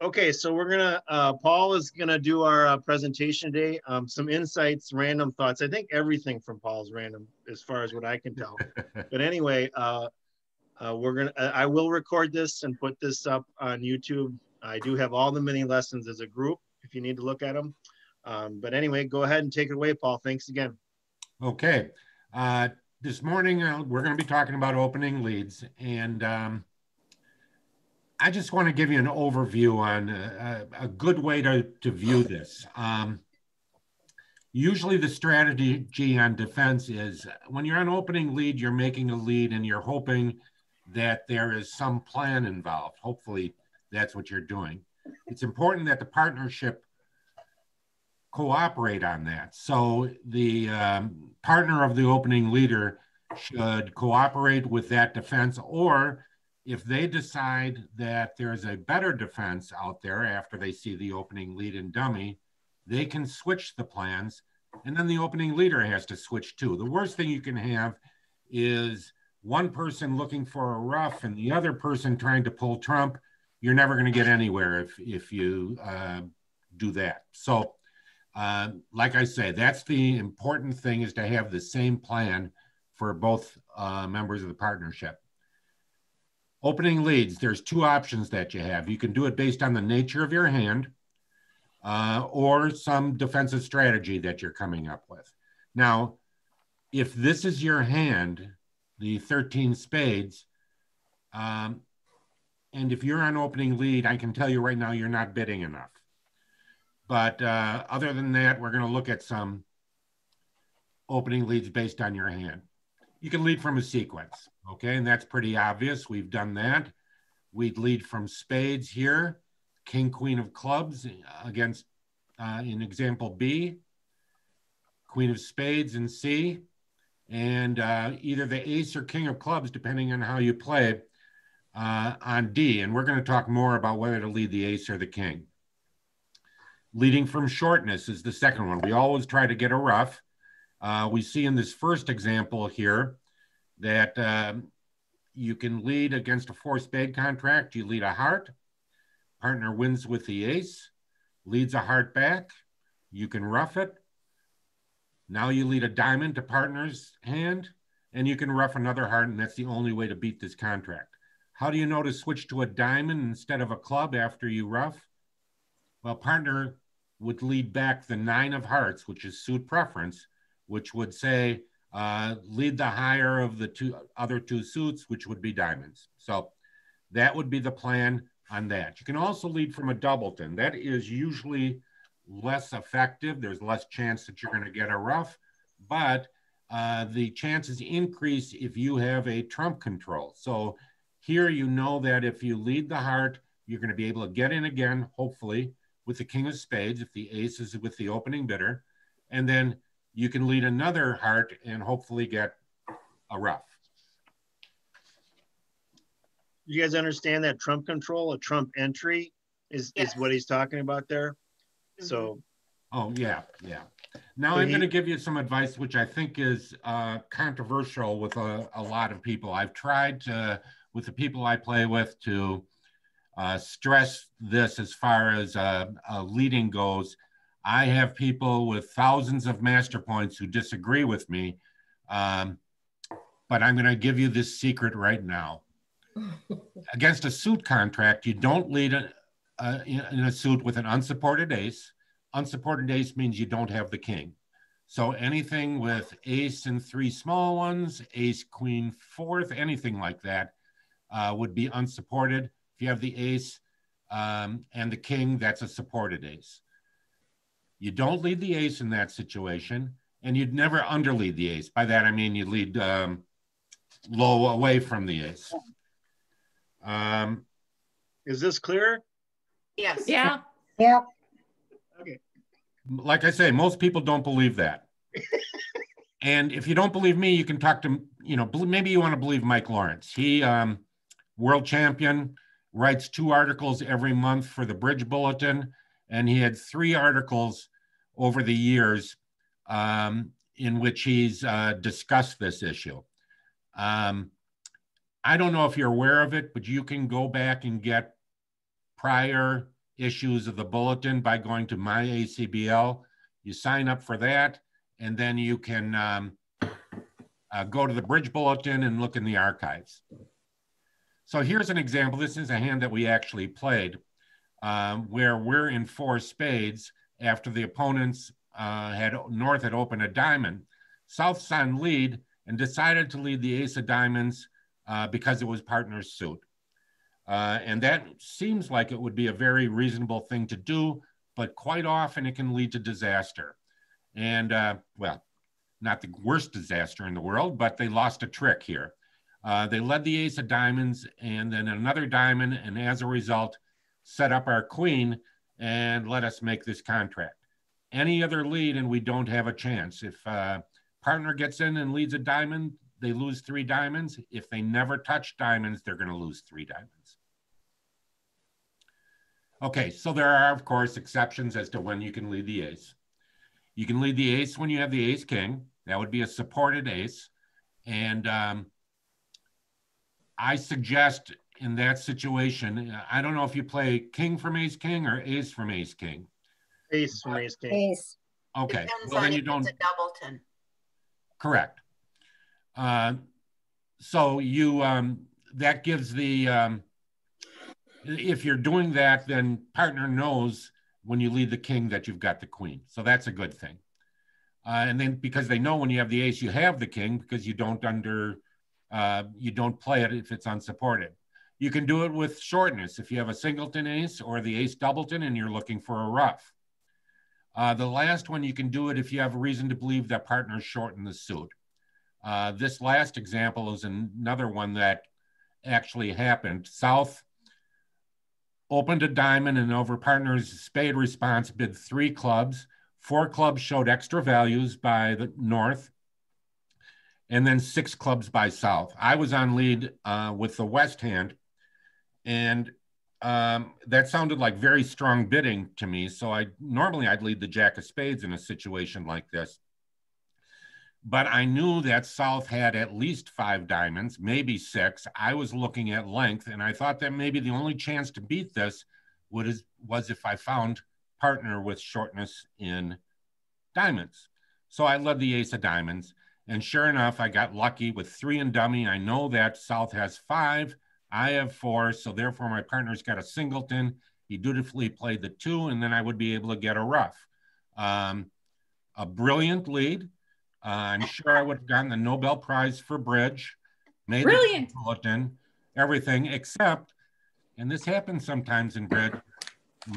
Okay, so we're gonna, Paul is gonna do our presentation today. Some insights, random thoughts. I think everything from Paul's random as far as what I can tell. But anyway, I will record this and put this up on YouTube. I do have all the mini lessons as a group if you need to look at them. But anyway, go ahead and take it away, Paul. Thanks again. Okay, this morning we're gonna be talking about opening leads, and I just want to give you an overview on a good way to view this. Usually the strategy on defense is when you're on opening lead, you're making a lead and you're hoping that there is some plan involved. Hopefully that's what you're doing. It's important that the partnership cooperate on that. So the partner of the opening leader should cooperate with that defense, or if they decide that there's a better defense out there after they see the opening lead and dummy, they can switch the plans, and then the opening leader has to switch too. The worst thing you can have is one person looking for a rough and the other person trying to pull trump. You're never going to get anywhere if you do that. So like I say, that's the important thing, is to have the same plan for both members of the partnership. Opening leads, there's two options that you have. You can do it based on the nature of your hand or some defensive strategy that you're coming up with. Now, if this is your hand, the 13 spades, and if you're on opening lead, I can tell you right now you're not bidding enough. But other than that, we're going to look at some opening leads based on your hand. You can lead from a sequence, okay? And that's pretty obvious. We've done that. We'd lead from spades here, king, queen of clubs against, in example B, queen of spades in C, and either the ace or king of clubs, depending on how you play, on D. And we're going to talk more about whether to lead the ace or the king. Leading from shortness is the second one. We always try to get a rough. We see in this first example here that you can lead against a four spade contract. You lead a heart, partner wins with the ace, leads a heart back, you can rough it. Now you lead a diamond to partner's hand, and you can rough another heart, and that's the only way to beat this contract. How do you know to switch to a diamond instead of a club after you rough? Well, partner would lead back the nine of hearts, which is suit preference, which would say lead the higher of the other two suits, which would be diamonds. So that would be the plan on that. You can also lead from a doubleton. That is usually less effective. There's less chance that you're gonna get a rough, but the chances increase if you have a trump control. So here you know that if you lead the heart, you're gonna be able to get in again, hopefully, with the king of spades, if the ace is with the opening bidder, and then you can lead another heart and hopefully get a rough. You guys understand that trump control, a trump entry is what he's talking about there. So. Oh, yeah, yeah. Now I'm going to give you some advice, which I think is controversial with a lot of people. I've tried to, with the people I play with, to stress this as far as leading goes. I have people with thousands of master points who disagree with me, but I'm going to give you this secret right now. Against a suit contract, you don't lead in a suit with an unsupported ace. Unsupported ace means you don't have the king. So anything with ace and three small ones, ace, queen, fourth, anything like that would be unsupported. If you have the ace and the king, that's a supported ace. You don't lead the ace in that situation, and you'd never underlead the ace. By that, I mean you lead low away from the ace. Is this clear? Yes. Yeah. Yeah. Okay. Like I say, most people don't believe that. And if you don't believe me, you can talk to, you know, maybe you want to believe Mike Lawrence. He, world champion, writes 2 articles every month for the Bridge Bulletin. And he had 3 articles over the years in which he's discussed this issue. I don't know if you're aware of it, but you can go back and get prior issues of the bulletin by going to MyACBL. You sign up for that, and then you can go to the Bridge Bulletin and look in the archives. So here's an example. This is a hand that we actually played where we're in four spades after the opponents North had opened a diamond. South's on lead and decided to lead the ace of diamonds because it was partner suit. And that seems like it would be a very reasonable thing to do, but quite often it can lead to disaster. And well, not the worst disaster in the world, but they lost a trick here. They led the ace of diamonds and then another diamond, and as a result, set up our queen and let us make this contract. Any other lead and we don't have a chance. If partner gets in and leads a diamond, they lose 3 diamonds. If they never touch diamonds, they're going to lose 3 diamonds. Okay, so there are, of course, exceptions as to when you can lead the ace. You can lead the ace when you have the ace king. That would be a supported ace. And I suggest in that situation, I don't know if you play king from ace king or ace from ace king. Ace from ace king. Ace. Okay. Depends well, then on you don't. It's a doubleton. Correct. So you, that gives the, if you're doing that, then partner knows when you lead the king that you've got the queen. So that's a good thing. And then because they know when you have the ace, you have the king because you don't you don't play it if it's unsupported. You can do it with shortness if you have a singleton ace or the ace doubleton and you're looking for a rough. The last one, you can do it if you have a reason to believe that partners shorten the suit. This last example is another one that actually happened. South opened a diamond and over partner's spade response bid 3 clubs. 4 clubs showed extra values by the North and then 6 clubs by South. I was on lead with the West hand and that sounded like very strong bidding to me. So I'd normally lead the Jack of Spades in a situation like this. But I knew that South had at least 5 diamonds, maybe 6. I was looking at length, and I thought that maybe the only chance to beat this was if I found partner with shortness in diamonds. So I led the ace of diamonds, and sure enough, I got lucky with 3 and dummy. I know that South has 5. I have 4, so therefore my partner's got a singleton. He dutifully played the 2, and then I would be able to get a rough. A brilliant lead. I'm sure I would have gotten the Nobel Prize for Bridge, made the bulletin, everything except, and this happens sometimes in Bridge,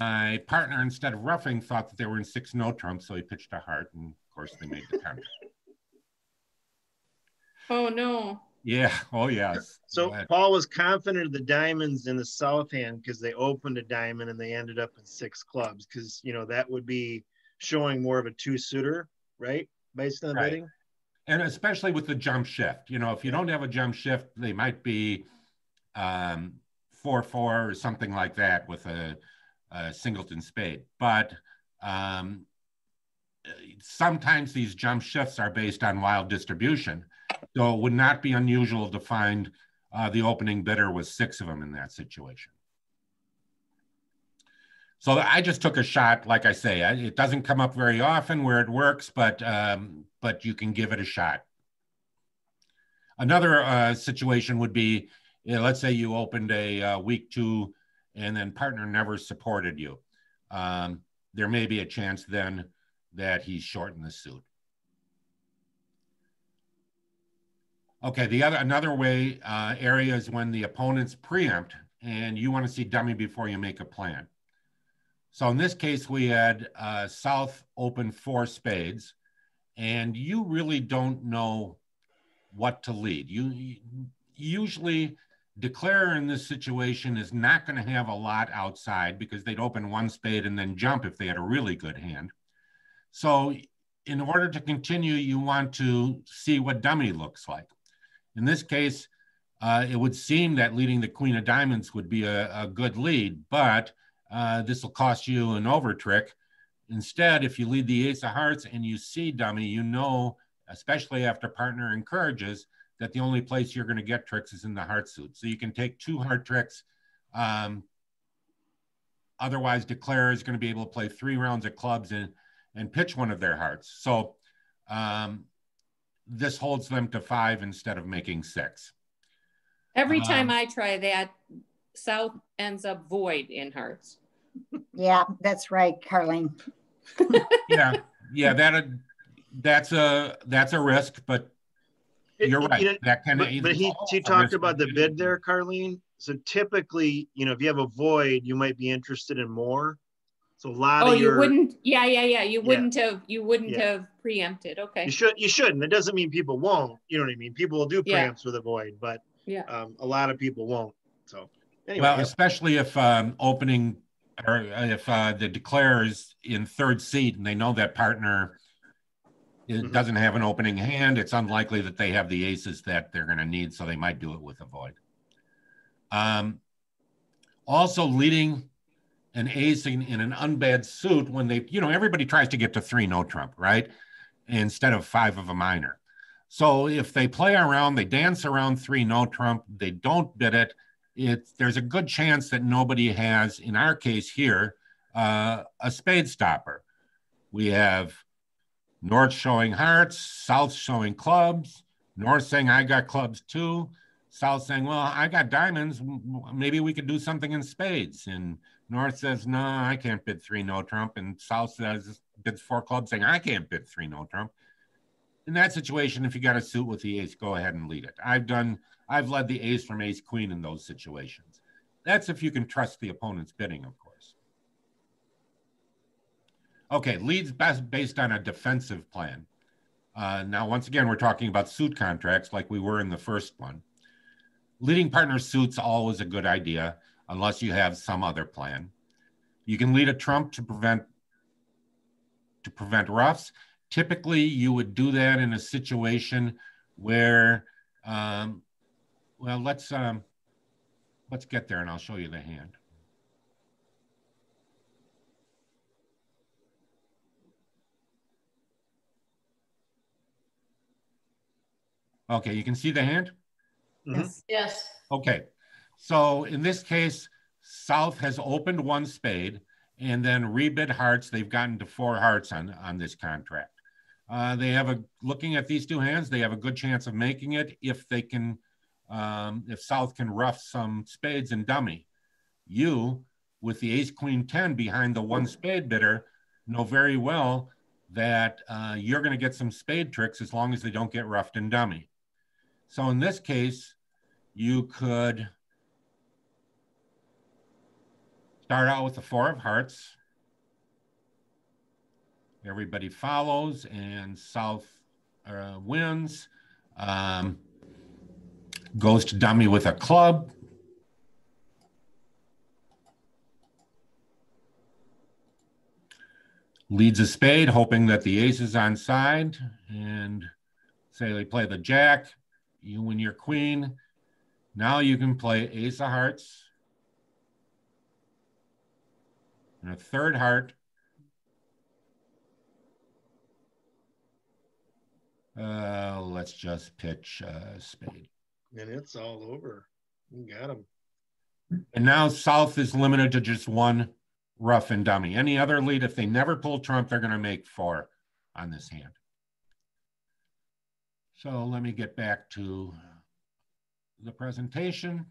my partner, instead of roughing, thought that they were in 6 no trumps, so he pitched a heart, and of course they made the contract. Oh, no. Yeah. Oh, yes. So but Paul was confident of the diamonds in the South hand because they opened a diamond and they ended up in 6 clubs because, you know, that would be showing more of a 2-suitor, right? Based on the bidding? And especially with the jump shift. You know, if you don't have a jump shift, they might be 4-4 or something like that with a singleton spade. But sometimes these jump shifts are based on wild distribution. So it would not be unusual to find the opening bidder with 6 of them in that situation. So I just took a shot, like I say, it doesn't come up very often where it works, but you can give it a shot. Another situation would be, you know, let's say you opened a week 2 and then partner never supported you. There may be a chance then that he shortened the suit. Okay, another way area is when the opponents preempt and you want to see dummy before you make a plan. So in this case, we had South open 4 spades, and you really don't know what to lead. You usually declarer in this situation is not going to have a lot outside because they'd open 1 spade and then jump if they had a really good hand. So in order to continue, you want to see what dummy looks like. In this case, it would seem that leading the queen of diamonds would be a good lead, but this will cost you an over trick. Instead, if you lead the ace of hearts and you see dummy, you know, especially after partner encourages, that the only place you're going to get tricks is in the heart suit. So you can take 2 heart tricks Otherwise, Declare is going to be able to play 3 rounds of clubs and pitch one of their hearts. So this holds them to 5 instead of making 6. Every time I try that, South ends up void in hearts. Yeah, that's right, Carlene. yeah, that's a risk, but you're right. She talked about the bid there, Carlene. So typically, you know, if you have a void, you might be interested in more. So a lot of your, you wouldn't. Yeah. You wouldn't have preempted. Okay. You shouldn't. It doesn't mean people won't. You know what I mean? People will do preempts with a void, but a lot of people won't. So anyway, especially if opening or if the declarer is in 3rd seed and they know that partner doesn't have an opening hand, it's unlikely that they have the aces that they're going to need, so they might do it with a void. Also, leading an ace in an unbad suit when they, you know, everybody tries to get to 3 no trump, right? Instead of 5 of a minor. So if they play around, they dance around 3 no trump, they don't bid it, there's a good chance that nobody has, in our case here, a spade stopper. We have North showing hearts, South showing clubs, North saying, I got clubs too. South saying, well, I got diamonds. Maybe we could do something in spades. And North says, no, I can't bid 3 no trump. And South says, bids 4 clubs saying, I can't bid 3 no trump. In that situation, if you got a suit with the ace, go ahead and lead it. I've led the ace from ace queen in those situations. That's if you can trust the opponent's bidding, of course. Okay, leads best based on a defensive plan. Now, once again, we're talking about suit contracts like we were in the first one. Leading partner suits always a good idea unless you have some other plan. You can lead a trump to prevent roughs. Typically, you would do that in a situation where well, let's get there and I'll show you the hand. Okay, you can see the hand? Yes. Yes. Okay, so in this case, South has opened 1 spade and then rebid hearts. They've gotten to 4 hearts on this contract. They have looking at these 2 hands, they have a good chance of making it if they can, if South can rough some spades and dummy. You, with the ace, queen, 10 behind the 1 spade bidder, know very well that you're going to get some spade tricks as long as they don't get roughed and dummy. So in this case, you could start out with the 4 of hearts. Everybody follows and South wins, goes to dummy with a club. Leads a spade, hoping that the ace is on side, and say they play the jack, you win your queen. Now you can play ace of hearts and a 3rd heart. Let's just pitch spade. And it's all over. You got him. And now South is limited to just 1 rough and dummy. Any other lead, if they never pull trump, they're going to make 4 on this hand. So let me get back to the presentation.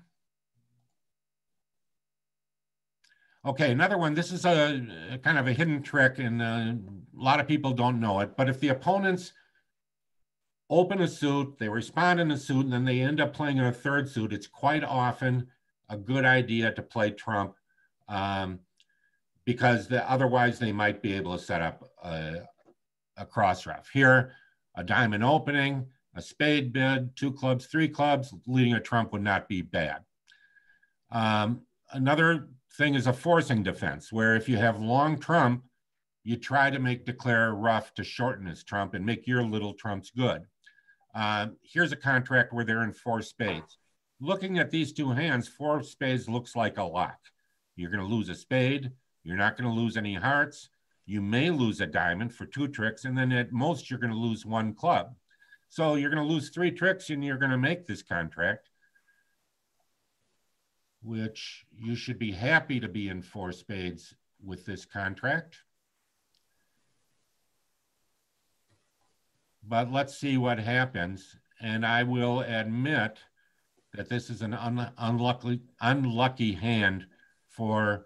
Okay, another one. This is a kind of a hidden trick, and a lot of people don't know it, but if the opponent's open a suit, they respond in a suit, and then they end up playing in a 3rd suit, it's quite often a good idea to play trump because otherwise they might be able to set up a cross rough. Here, a diamond opening, a spade bid, 2 clubs, 3 clubs, leading a trump would not be bad. Another thing is a forcing defense, where if you have long trump, you try to make declarer rough to shorten his trump and make your little trumps good. Here's a contract where they're in 4 spades. Looking at these 2 hands, 4 spades looks like a lock. You're going to lose a spade. You're not going to lose any hearts. You may lose a diamond for 2 tricks, and then at most you're going to lose 1 club. So you're going to lose 3 tricks, and you're going to make this contract. which you should be happy to be in four spades with this contract. But let's see what happens. And I will admit that this is an unlucky hand for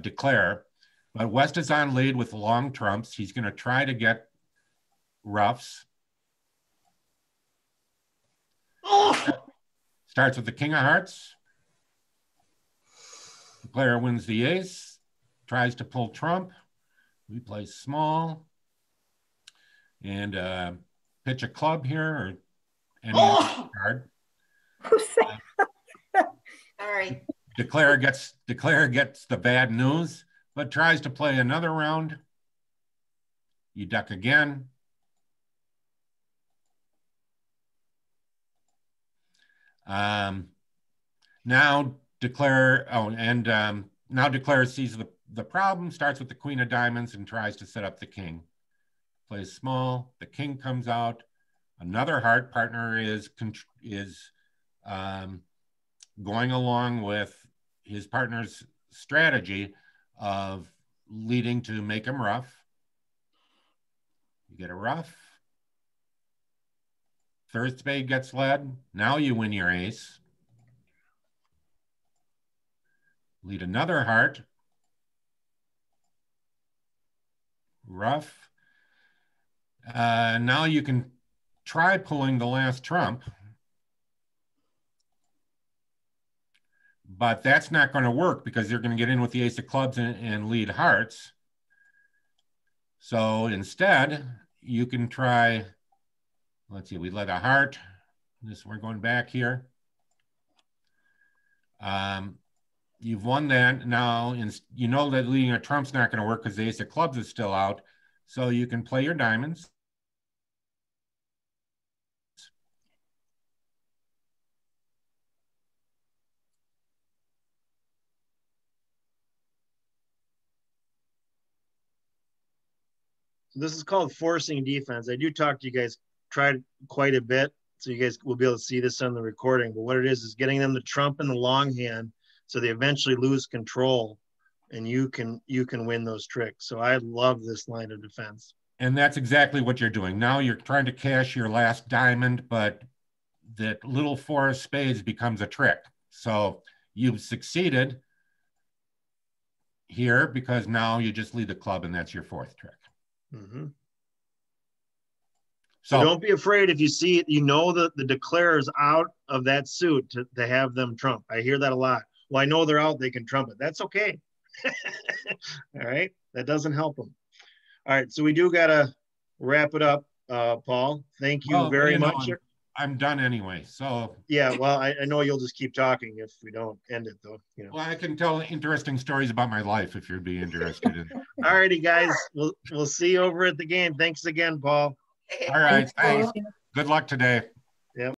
Declare. But West is on lead with long trumps. He's gonna try to get roughs. Oh. Starts with the king of hearts. Declare wins the ace, tries to pull trump. We play small and pitch a club here or any other card. All right. Declare gets the bad news, but tries to play another round. You duck again. Now Declare sees the problem, starts with the queen of diamonds and tries to set up the king. Plays small, the king comes out. Another heart partner is going along with his partner's strategy of leading to make him rough. You get a rough. Third spade gets led. Now you win your ace. Lead another heart. Rough. Now you can try pulling the last trump. But that's not going to work because you're going to get in with the ace of clubs and lead hearts. So instead, you can try, let's see, we led a heart. We're going back here. You've won that. Now, you know that leading a trump's not going to work because the ace of clubs is still out. So you can play your diamonds. So this is called forcing defense. I do talk to you guys quite a bit, so you guys will be able to see this on the recording, but what it is getting them to trump in the long hand so they eventually lose control and you can win those tricks. So I love this line of defense. And that's exactly what you're doing. Now you're trying to cash your last diamond, but that little four of spades becomes a trick. So you've succeeded here because now you just lead the club and that's your fourth trick. Mm-hmm. So don't be afraid if you see it, you know that the declarer's out of that suit to have them trump. I hear that a lot. Well, I know they're out, they can trump it. That's okay. All right. That doesn't help them. All right. So we do got to wrap it up, Paul. Thank you very much. I'm done anyway. So yeah, well, I know you'll just keep talking if we don't end it though. You know. Well, I can tell interesting stories about my life if you'd be interested in it. All righty, guys. We'll see you over at the game. Thanks again, Paul. All right. Thanks. Good luck today.